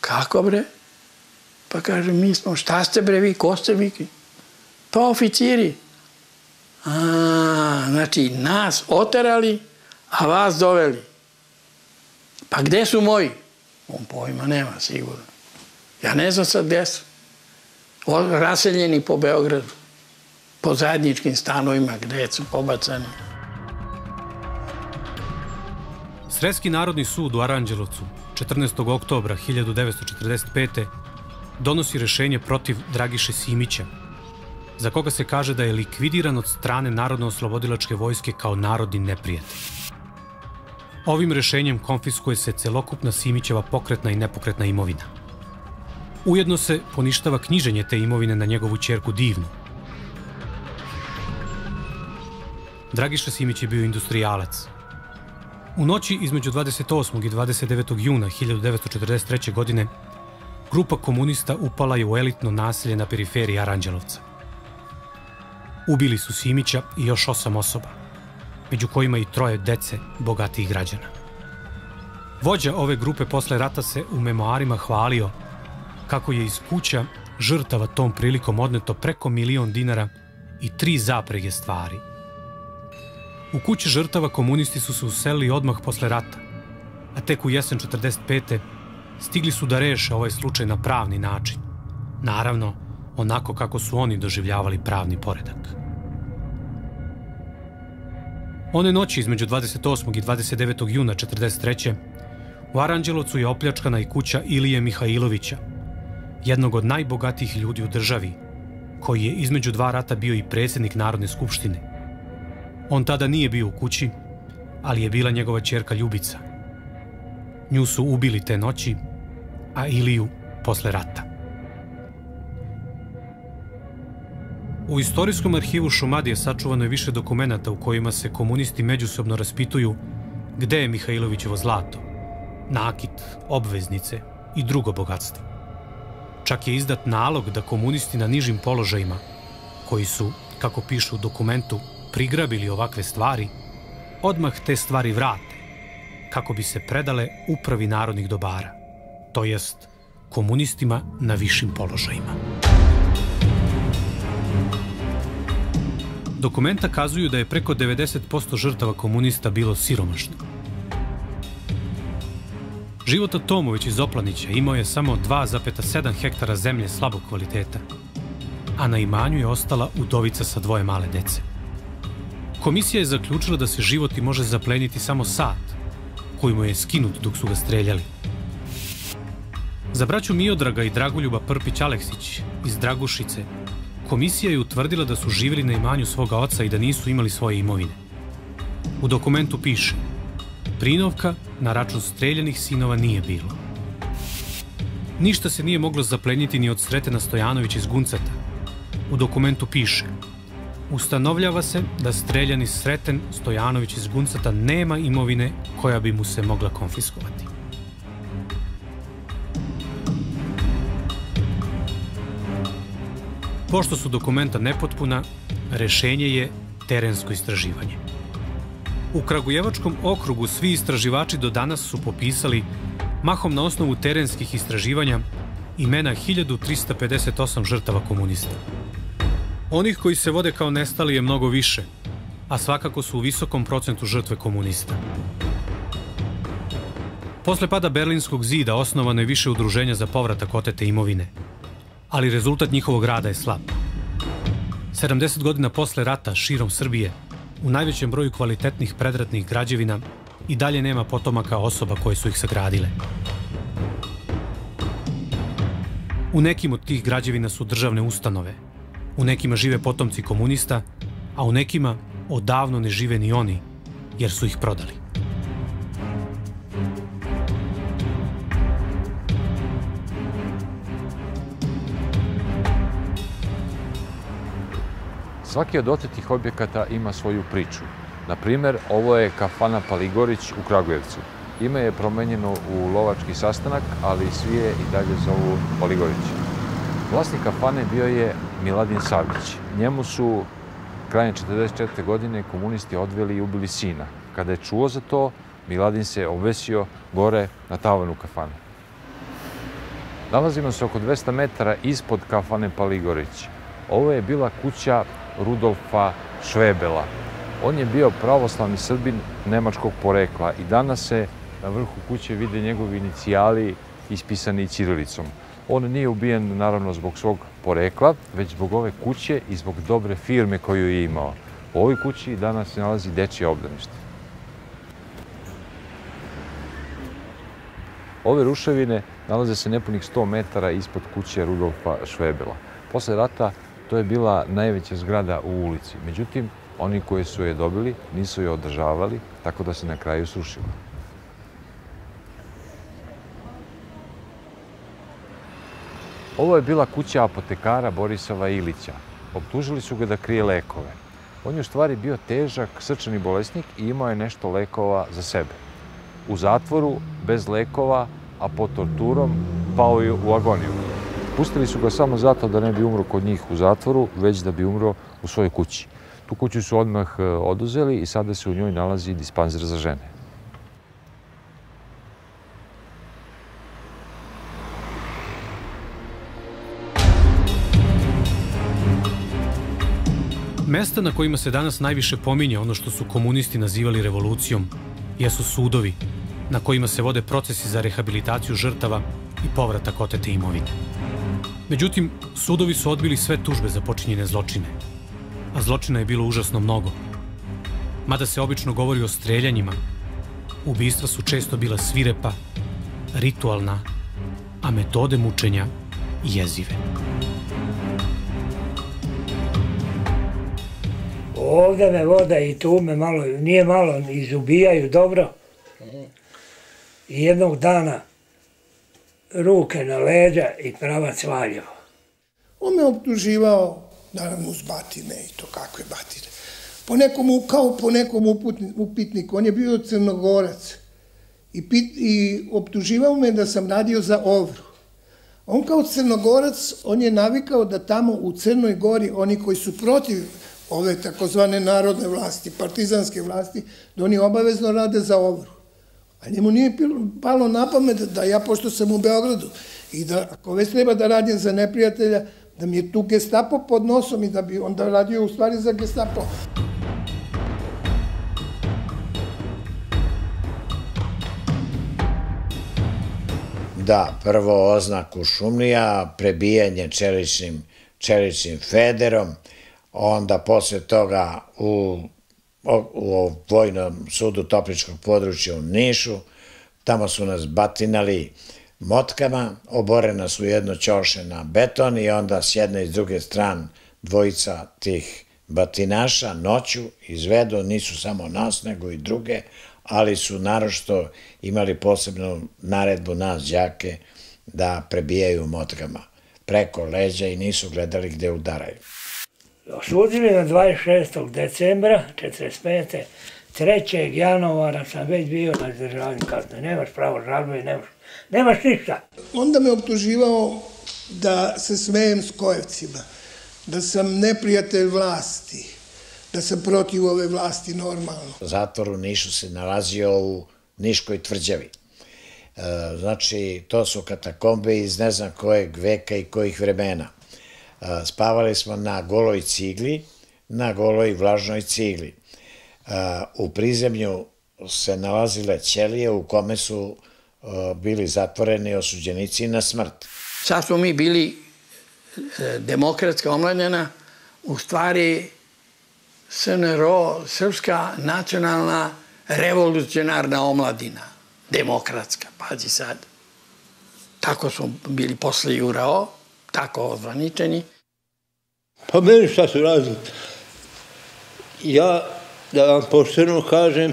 Kako bre? Pa kaže, mi smo, šta ste bre vi, ko ste vi? Pa oficiri. A, znači nas oterali, a vas doveli. Pa gde su moji? On pojma nema sigurno. Ja ne znam sad gde su. Raseljeni po Beogradu, po zajedničkim stanovima gde su pobacani. Sreski Narodni sud u Aranđelovcu četrnaestog oktobra hiljadu devetsto četrdeset pete. donosi rešenje protiv Dragiše Simića, za koga se kaže da je likvidiran od strane Narodno-oslobodilačke vojske kao narodni neprijatelj. Ovim rešenjem konfiskuje se celokupna Simićeva pokretna i nepokretna imovina. Ujedno se poništava knjiženje te imovine na njegovu ćerku Divnu. Dragiša Simić je bio industrijalac. U noći između dvadeset osmog i dvadeset devetog juna hiljadu devetsto četrdeset treće. godine grupa komunista upala je u elitno naselje na periferiji Aranđelovca. Ubili su Simića i još osam osoba, među kojima i troje dece bogatih građana. Vođa ove grupe posle rata se u memoarima hvalio kako je iz kuća žrtava tom prilikom odneto preko milion dinara i tri zaprege stvari. U kući žrtava komunisti su se uselili odmah posle rata, a tek u jesen četrdeset pete. stigli su da reše ovaj slučaj na pravni način. Naravno, onako kako su oni doživljavali pravni poredak. One noći između dvadeset osmog i dvadeset devetog juna hiljadu devetsto četrdeset treće. u Aranđelovcu je opljačkana i kuća Ilije Mihajlovića, jednog od najbogatijih ljudi u državi, koji je između dva rata bio i predsjednik Narodne skupštine. On tada nije bio u kući, ali je bila njegova ćerka Ljubica. Nju su ubili te noći, a Iliju posle rata. U istorijskom arhivu Šumadije sačuvano je više dokumenata u kojima se komunisti međusobno raspituju gde je Mihajlovićevo zlato, nakit, obveznice i drugo bogatstvo. Čak je izdat nalog da komunisti na nižim položajima, koji su, kako pišu u dokumentu, prigrabili ovakve stvari, odmah te stvari vrate, kako bi se predale upravi narodnih dobara, to jest komunistima na višim položajima. Dokumenta kazuju da je preko devedeset posto žrtava komunista bilo siromašno. Života Tomović iz Oplanića imao je samo dva zarez sedam hektara zemlje slabog kvaliteta, a na imanju je ostala udovica sa dvoje male dece. Komisija je zaključila da se Životi može zapleniti samo sat, koji mu je skinut dok su ga streljali. Za braću Miodraga i Draguljuba Prpich Aleksic iz Dragušice, komisija je utvrdila da su živjeli na imanju svoga oca i da nisu imali svoje imovine. U dokumentu piše: prinovka na račun streljanih sinova nije bilo. Ništa se nije moglo zapleniti ni od Sretena Stojanovića iz Gunceta. U dokumentu piše: ustanovljava se da streljani Sreten Stojanović iz Gunceta nema imovine koja bi mu se mogla konfiskovati. Pošto su dokumenta nepotpuna, rešenje je terensko istraživanje. U Kragujevačkom okrugu svi istraživači do danas su popisali, mahom na osnovu terenskih istraživanja, imena hiljadu trista pedeset osam žrtava komunista. Onih koji se vode kao nestali je mnogo više, a svakako su u visokom procentu žrtve komunista. Posle pada Berlinskog zida osnovano je više udruženja za povratak otete imovine, ali rezultat njihovog rada je slab. sedamdeset godina posle rata širom Srbije, u najvećem broju kvalitetnih predratnih građevina, i dalje nema potomaka osoba koje su ih sagradile. U nekim od tih građevina su državne ustanove, u nekima žive potomci komunista, a u nekima odavno ne žive ni oni, jer su ih prodali. Svaki od otetih objekata ima svoju priču. Na primjer, ovo je kafana Paligorić u Kragujevcu. Ime je promenjeno u lovački sastanak, ali svi je i dalje zovu Paligorić. Vlasnik kafane bio je Miladin Sabić. Njemu su krajem četrdeset četvrte. godine komunisti odveli i ubili sina. Kada je čuo za to, Miladin se obesio gore na tavanu kafane. Nalazimo se oko dvesta metara ispod kafane Paligorić. Ovo je bila kuća Rudolfa Švebela. On je bio pravoslavni Srbin nemačkog porekla i danas se na vrhu kuće vide njegovi inicijali ispisani ćirilicom. On nije ubijen, naravno, zbog svog porekla, već zbog ove kuće i zbog dobre firme koju je imao. U ovoj kući danas se nalazi dečije obdanište. Ove ruševine nalaze se nepunih sto metara ispod kuće Rudolfa Švebela. Posle rata to je bila najveća zgrada u ulici. Međutim, oni koji su je dobili nisu je održavali, tako da se na kraju srušila. Ovo je bila kuća apotekara Borisova Ilića. Optužili su ga da krije lekove. On je u stvari bio težak srčani bolesnik i imao je nešto lekova za sebe. U zatvoru, bez lekova, a pod torturom, pao je u agoniju. Pustili su ga samo zato da ne bi umro kod njih u zatvoru, već da bi umro u svojoj kući. Tu kuću su odmah oduzeli i sada se u njoj nalazi dispanzer za žene. Mesta na kojima se danas najviše pominje ono što su komunisti nazivali revolucijom jesu sudovi na kojima se vode procesi za rehabilitaciju žrtava i povratak otete imovine. Međutim, sudovi su odbili sve tužbe za počinjene zločine, a zločina je bilo užasno mnogo. Mada se obično govori o streljanjima, ubistva su često bila svirepa, ritualna, a metode mučenja jezive. Ovdje me voda i tu me malo, nije malo, izubijaju dobro. I jednog dana ruke na leđa i pravac Valjevo. On me optuživao naravno uz batine i to kakve batine. Po nekom, kao po nekom upitniku, on je bio Crnogorac i, pit, i optuživao me da sam radio za Ovru. On kao Crnogorac, on je navikao da tamo u Crnoj Gori oni koji su protiv ove takozvane narodne vlasti, partizanske vlasti, da oni obavezno rade za Ovru. A njemu nije palo na pamet da ja, pošto sam u Beogradu i da ako već treba da radim za neprijatelja, da mi je tu Gestapo pod nosom i da bi onda radio u stvari za Gestapo. Da, prvo oznaku šumlija, prebijanje čeličnim, čeličnim federom, onda posle toga u, u Vojnom sudu Topličkog područja u Nišu, tamo su nas batinali motkama, oborena su jedno ćoše na beton i onda s jedne i s druge strane dvojica tih batinaša noću izvedu, nisu samo nas nego i druge, ali su naročito imali posebnu naredbu nas đake da prebijaju motrama preko leđa i nisu gledali gde udaraju. Osudili na dvadeset šestog decembra četrdeset pete. trećeg januara sam već bio na izdržavanju kazne. Nemaš pravo žalbe, nemaš, nemaš ništa. Onda me optuživao da se smejem s Kojevcima, da sam neprijatelj vlasti, da sam protiv ove vlasti normalno. Zatvor u Nišu se nalazio u Niškoj tvrđavi. Znači, to su katakombe iz ne znam kojeg veka i kojih vremena. Spavali smo na goloj cigli, na goloj vlažnoj cigli. U prizemlju se nalazile ćelije u kome su bili zatvoreni osuđenici na smrt. Sad smo mi bili demokratska omladina, u stvari S N R O, Srpska nacionalna revolucionarna omladina, demokratska, pazi sad. Tako smo bili posle Jurao, tako ozvaničeni. Pa meni šta su razlike? Ja, da vam pošteno kažem,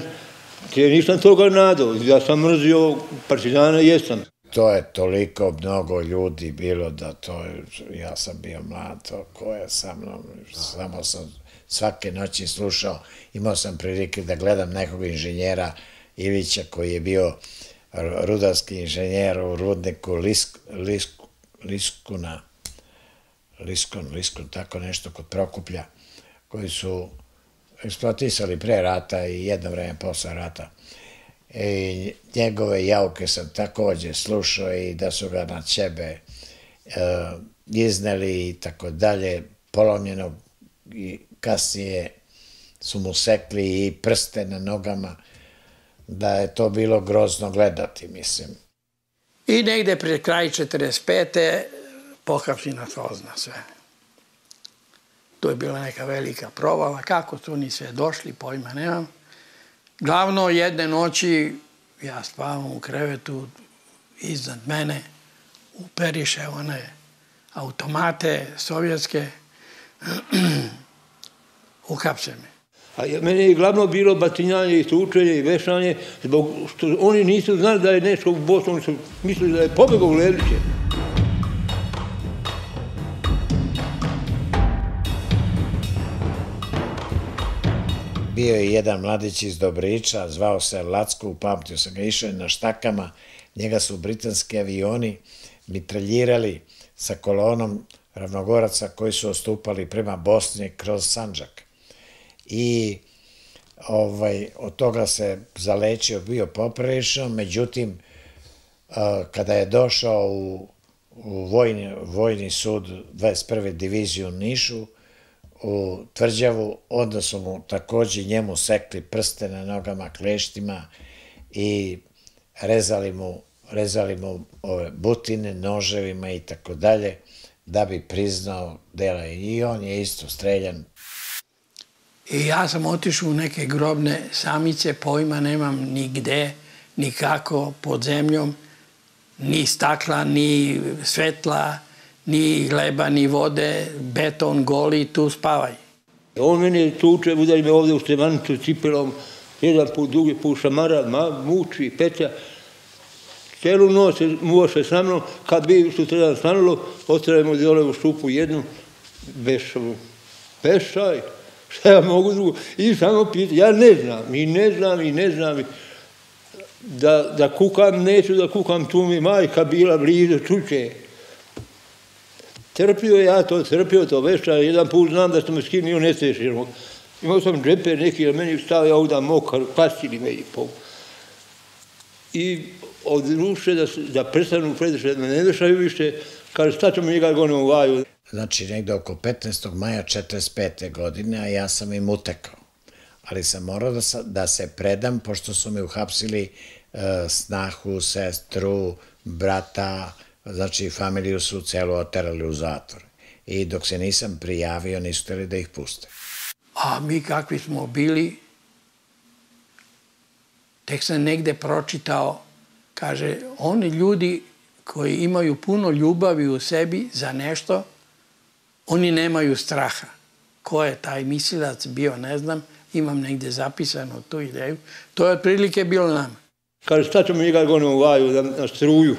ja nisam toga nadao, ja sam mrzio partizana, jesam. To je toliko mnogo ljudi bilo da to je, ja sam bio mlad, ko je sa mnom, samo sam svake noći slušao, imao sam prilike da gledam nekog inženjera Ilića koji je bio rudarski inženjer u rudniku Lisk, Lisk, Liskuna, Liskun, Liskun, tako nešto kod Prokuplja, koji su eksploatisali pre rata i jedno vreme posle rata. I njegove jauke sam također slušao i da su ga na sebe izneli i tako dalje, polomljeno i kasnije su mu sekli i prste na nogama, da je to bilo grozno gledati, mislim. I negde pred kraj četrdeset pete. pohapsi nas ozna sve. To je bila neka velika provala, kako su oni sve došli, pojma nemam. Glavno, jedne noći ja spavam u krevetu, iznad mene uperiše one automate sovjetske, uhapse me. A meni je glavno bilo batinjanje i tučenje i vešanje, zbog što oni nisu znali da je nešto u Bosnu, oni su mislili da je pobegao u Leliće. Bio je jedan mladić iz Dobriča, zvao se Lacko, upamtio sam ga, išao je na štakama, njega su britanski avioni mitraljirali sa kolonom ravnogoraca koji su ostupali prema Bosni kroz Sandžak. I ovaj, od toga se zalečio, bio poprilično, međutim, kada je došao u, u vojni, vojni sud dvadeset prve diviziju u Nišu, u tvrđavu, onda su mu također njemu sekli prste na nogama, kleštima i rezali mu, rezali mu ove butine, noževima i tako dalje, da bi priznao dela. I on je isto streljan. I ja sam otišao u neke grobne samice, pojma nemam nigde, nikako, pod zemljom, ni stakla, ni svetla, ni hleba, ni vode, beton, goli, tu spavaj. On mene tuče, udari me ovdje u Stremanicu cipelom, jedan put, drugi put šamara, muči, peća. Celu noć muvaše sa mnom, kad bi sutradan stanulo, ostavimo dole u šupu jednu, vešavu. Vešaj, šta ja mogu drugo? I samo pita, ja ne znam, i ne znam, i ne znam. Da kukam neću, da kukam, tu mi majka bila blizu, čuče. Trpio ja to, trpio to vešća, jedan put znam da sam me skinio nesteširno. Imao sam džepe neki, jer meni stavio ovdje mokar, pasili me i pol. I odruše da prestanu predeše, da me ne vešaju više, kaže, šta ćemo njega gonim u vaju. Znači, negdje oko petnaestog maja četrdeset pete. godine, a ja sam im utekao. Ali sam morao da se predam, pošto su mi uhapsili snahu, sestru, brata, znači familiju su celu oterali u zatvor. I dok se nisam prijavio, nisu hteli da ih puste. A mi kakvi smo bili, tek sam negde pročitao, kaže, oni ljudi koji imaju puno ljubavi u sebi za nešto, oni nemaju straha. Ko je taj mislilac bio, ne znam, imam negde zapisano tu ideju. To je otprilike bilo nama. Kaže, šta ćemo njega gonom vaju na struju?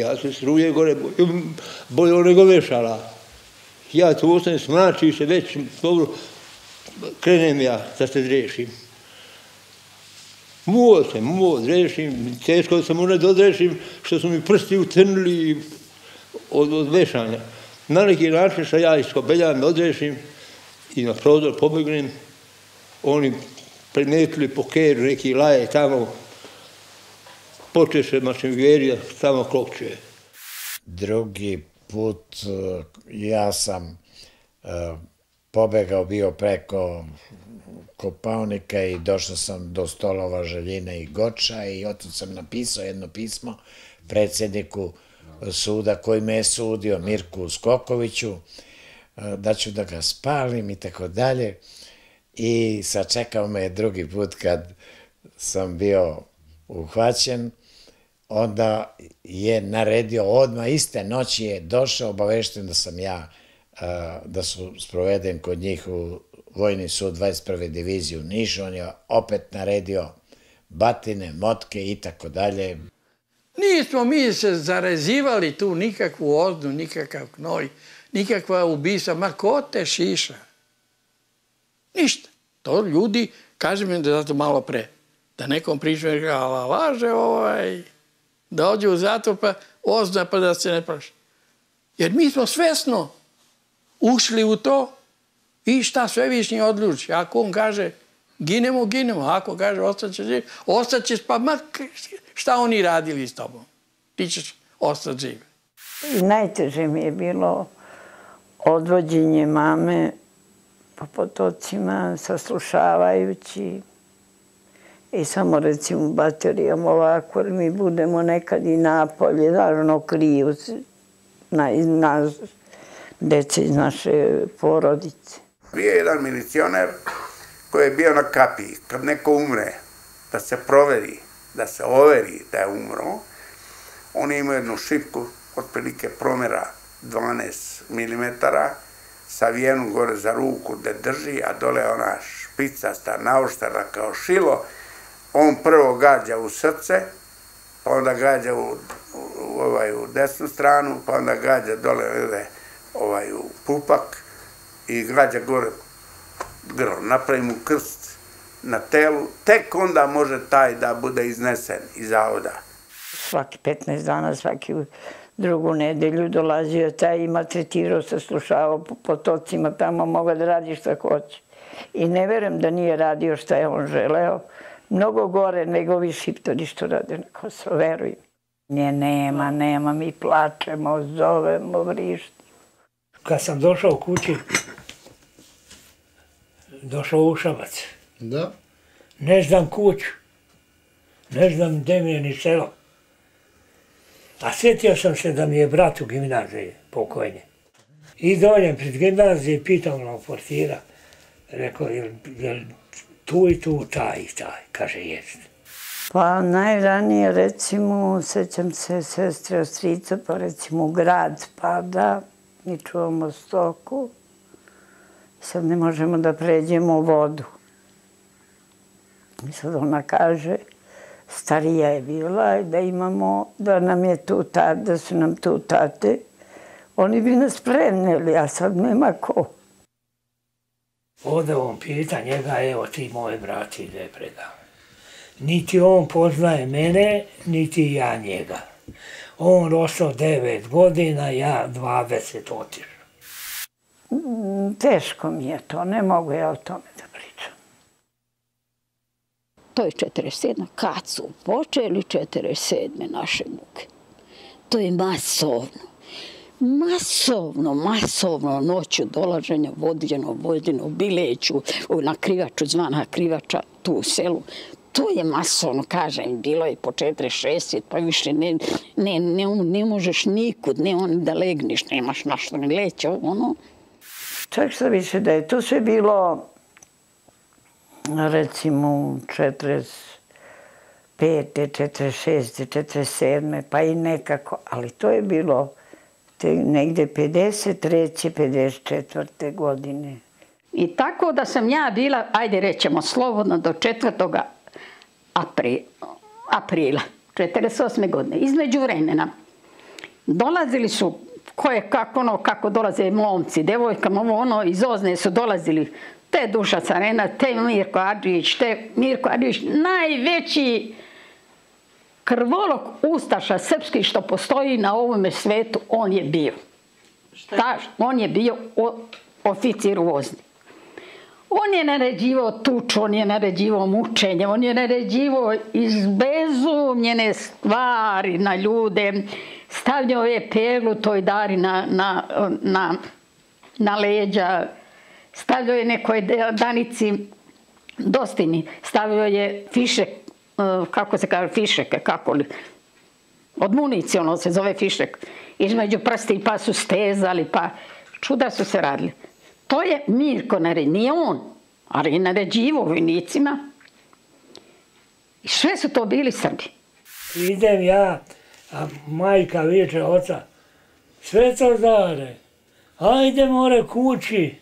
Ja se struje gore boju nego vešala. Ja tu ostane, smrači se već, dobro, krenem ja da se zrešim. Muo se, muo, zrešim, teško sam ono dozrešim što su mi prsti utrnuli od vešanja. Na neki način što ja iskobeljam, odrešim i na prozor pobegnem. Oni primetili po keru, neki laje tamo, počeše mašingerija, tamo klopčuje. Drugi put ja sam pobegao bio preko Kopaonika i došao sam do Stolova, Željina i Goča i otud sam napisao jedno pismo predsjedniku suda koji me je sudio, Mirku Skokoviću, da ću da ga spalim i tako dalje. I sačekao me drugi put kad sam bio uhvaćen, onda je naredio odmah, iste noći je došao, obavešten da sam ja, da su sproveden kod njih u Vojni sud dvadeset prve divizije u Nišu, on je opet naredio batine, motke i tako dalje. Nismo mi se zarezivali tu nikakvu ozdu, nikakav knoj, nikakva ubisa, ma ko te šiša? Ništa. To ljudi, kažem im da zato malo pre, da nekom pričaju i kao, ala laže ovaj, da ođe u zatvor pa ozda pa da se ne praši. Jer mi smo svesno ušli u to i šta svevišnji odluči. Ako on kaže ginemo, ginemo. Ako kaže ostaćeš, ostaćeš pa šta oni radili s tobom. Ti ćeš ostati žive. Najteže mi je bilo odvođenje mame po potocima, saslušavajući i samo recimo baterijom ovako, jer mi budemo nekad i napolje, naravno kriju nas, djece iz naše porodice. Bio je jedan milicioner koji je bio na kapiji, kad neko umre, da se proveri, da se overi da je umro, on je imao jednu šipku, otprilike promjera dvanaest milimetara, sa vijenu gore za ruku da drži, a dole je ona špicasta, naoštara kao šilo. On prvo gađa u srce, pa onda gađa u desnu stranu, pa onda gađa dole u pupak i gađa gore grlo. Napravi mu krst na telu, tek onda može taj da bude iznesen iz zavoda. Svaki petnaest dana, svaki drugu nedelju dolazio taj i maltretirao, saslušavao po potocima, tamo mogao da radi šta hoće. I ne verujem da nije radio šta je on želeo. Mnogo gore nego ovi šiptari što rade na Kosovo, verujem. Nje nema, nema, mi plačemo, zovemo, vrištimo. Kad sam došao u kući, došao u Šabac. Da? Ne znam kuću, ne znam gde mi je ni selo. A sjetio sam se da mi je brat u gimnaziji pokojnje. I dođem pred gimnazije, pitam onog portira, rekao, je li tu i tu, taj i taj, kaže, jest. Pa najranije, recimo, sjećam se sestre Ostrica, pa recimo grad pada, mi čuvamo stoku, sad ne možemo da pređemo vodu. I sad ona kaže, starija je bila, da imamo, da nam je tu tate, da su nam tu tate, oni bi nas preneli, a sad nema ko. Ode on pita njega, evo ti moj brat ide predam. Niti on poznaje mene, niti ja njega. On ostao devet godina, ja dvadeset otišao. Teško mi je to, ne mogu ja o tome da pričam. To je četrdeset sedma. Kad su počeli četrdeset sedme naše muke? To je masovno. Masovno, masovno noću dolaženja Vodljeno, Vodljeno, Bileću, na Krivaču, zvana Krivača, tu u selu. To je masovno, kažem, bilo je po četrdeset šest, pa više ne, ne, ne, ne možeš nikud, ne on da legneš, nemaš na što ne leće, ono. Čak šta više da je to sve bilo, recimo, četrdeset pete, četrdeset šeste, četrdeset sedme, pa i nekako, ali to je bilo negde pedeset treće, pedeset četvrte godine. I tako da sam ja bila, ajde rećemo slobodno, do četvrtog aprila, četrdeset osme godine. Između vremena Dolazili su koje kako ono, kako dolaze momci, devojkama, ovo ono, iz Ozne su dolazili. Te Duša Carena, te Mirko Adžić, te Mirko Adžić, najveći krvolog ustaša srpski što postoji na ovome svetu, on je bio. Ta, on je bio oficir u Ozni. On je naređivao tuču, on je naređivao mučenje, on je naređivao izbezumljene stvari na ljude. Stavljao je peglu toj dari na, na, na, na leđa, stavljao je nekoj danici dostini, stavljao je fišek, kako se kaže, fišeke, kako li, od municije, ono se zove fišek, između prsti pa su stezali, pa čuda su se radili. To je Mirko naređivo, nije on, ali je naređivo vojnicima. I sve su to bili Srbi. Idem ja, a majka viče oca, Svetozare, ajde more kući,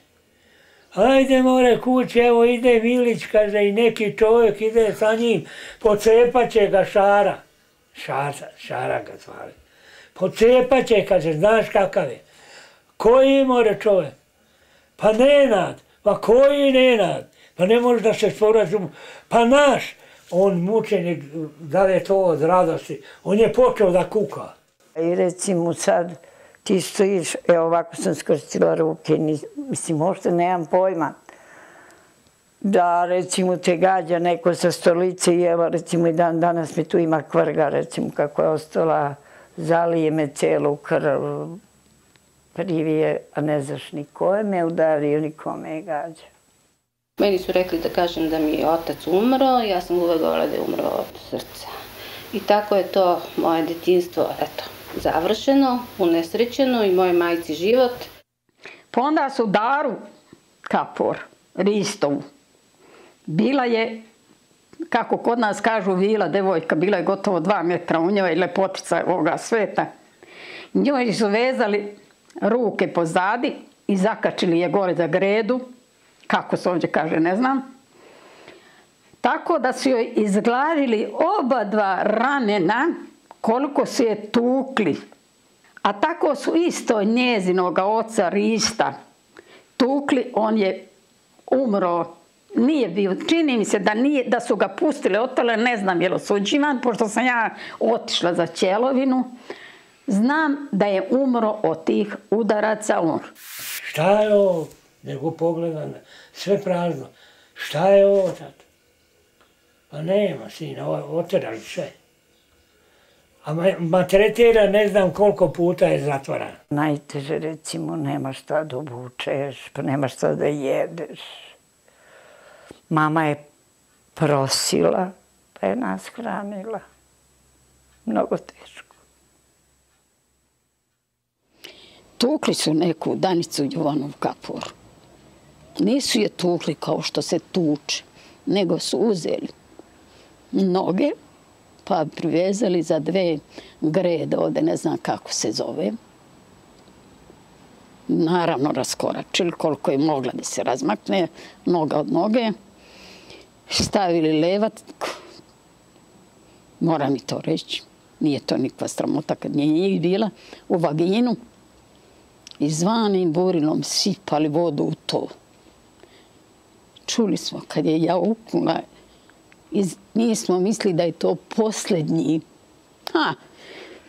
ajde more kući, evo ide Milić, kaže, i neki čovjek ide sa njim, pocepaće ga Šara. Šara, Šara ga zvali. Pocepaće, kaže, znaš kakav je. Koji more čovjek? Pa Nenad, pa koji Nenad? Pa ne može da se sporazumu. Pa naš, on mučenik, da li je to od radosti, on je počeo da kuka. I reci mu sad, ti stojiš, evo ovako sam skrstila ruke, mislim, možda nemam pojma. Da, recimo, te gađa neko sa stolice i evo, recimo, i dan danas mi tu ima kvrga, recimo, kako je ostala, zalije me celu krv, privije, a ne znaš ni ko je me udario, ni ko me je gađao. Meni su rekli da kažem da mi je otac umro, ja sam uvek govorila da je umro od srca. I tako je to moje djetinjstvo, eto, završeno, unesrećeno i moje majci život. Pa onda su daru kapor, Ristovu. Bila je, kako kod nas kažu, vila devojka, bila je gotovo dva metra, u njoj je lepotica ovoga sveta. Njoj su vezali ruke pozadi i zakačili je gore za gredu, kako se ovdje kaže, ne znam. Tako da su joj izglavili oba dva ramena koliko su je tukli. A tako su isto njezinoga oca Rista tukli, on je umro. Nije bio, čini mi se da, nije, da su ga pustili otele, ne znam je li osuđivan, pošto sam ja otišla za Ćelovinu. Znam da je umro od tih udaraca on. Šta je ovo? Nego pogledam, sve prazno. Šta je ovo tad? Pa nema, sina, oteraš sve. A maltretira ne znam koliko puta je zatvoran. Najteže, recimo, nema šta da obučeš, pa nema šta da jedeš. Mama je prosila, pa je nas hranila. Mnogo teško. Tukli su neku Danicu Jovanov kapor. Nisu je tukli kao što se tuče, nego su uzeli noge pa privezali za dve grede, ovde ne znam kako se zove. Naravno raskoračili koliko je mogla da se razmakne, noga od noge. Stavili levat, moram i to reći, nije to nikva sramota kad nije njih bila, u vaginu. I zvanim burilom sipali vodu u to. Čuli smo kad je jauknula, mi smo mislili da je to posljednji, ha,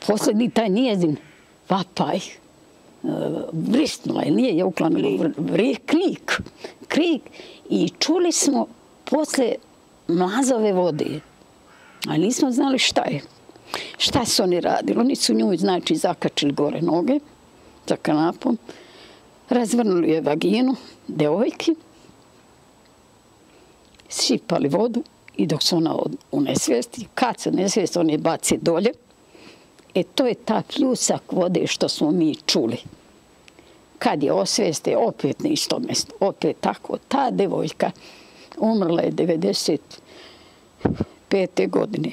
posljednji taj njezin vapaj. Vrisnula je, nije jauknula, krik, krik. I čuli smo posle mlazove vode, ali nismo znali šta je. Šta su oni radili? Oni su nju, znači, zakačili gore noge sa kanapom, razvrnuli je vaginu devojki, sipali vodu i dok se ona unesvijesti, kad se unesvijesti, on je baci dolje. E to je ta pljusak vode što smo mi čuli. Kad je osvijeste, opet na isto mjesto, opet tako. Ta devojka umrla je devedeset pete. godine.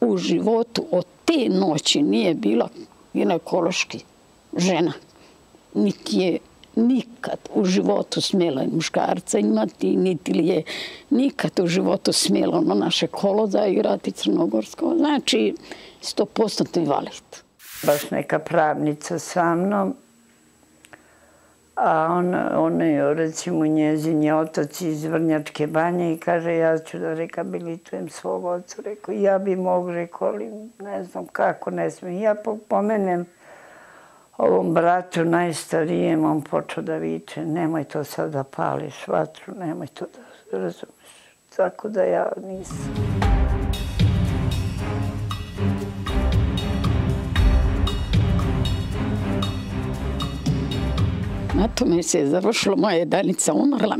U životu od te noći nije bila ginekološki žena. Niti je nikad u životu smjela muškarca imati, niti li je nikad u životu smjela ono naše kolo zaigrati crnogorsko. Znači, sto posto invalid. baš neka pravnica sa mnom. A ona je, recimo, njezin je otac iz Vrnjačke banje i kaže, ja ću da rekabilitujem svog oca. Rekao, ja bi mogu, rekao, ali ne znam kako, ne smijem. Ja pomenem ovom bratu najstarijem, on počeo da viče, nemoj to sad da pališ vatru, nemoj to da razumeš. Tako da ja nisam. Na tome se je završilo, moja je Danica umrla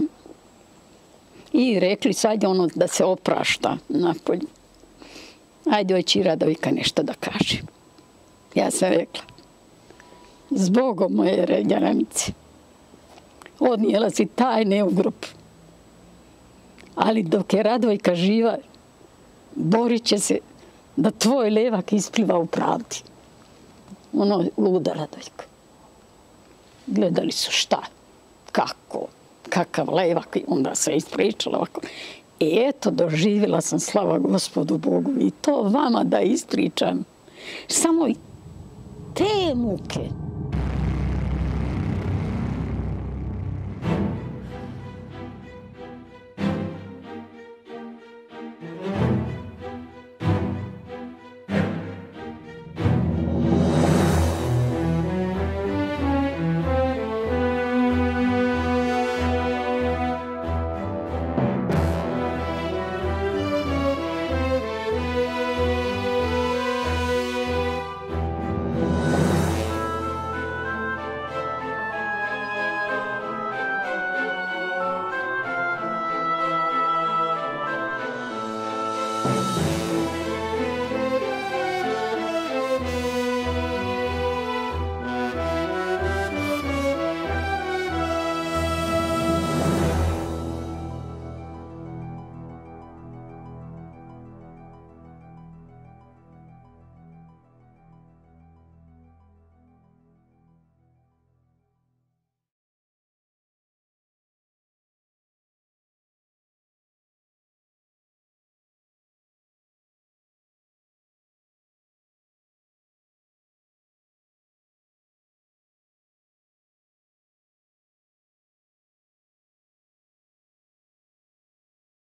i rekli sad je ono da se oprašta napolju. Ajde, oći Radovika nešto da kaže. Ja sam rekla, zbogom moje Ređanice, odnijela si tajne u grupu. Ali dok je Radovika živa, borit će se da tvoj levak ispliva u pravdi. Ono, luda Radovika. Gledali su šta, kako, kakav levak i onda se ispričala ovako. I eto, doživjela sam, slava Gospodu Bogu, i to vama da ispričam. Samo te muke.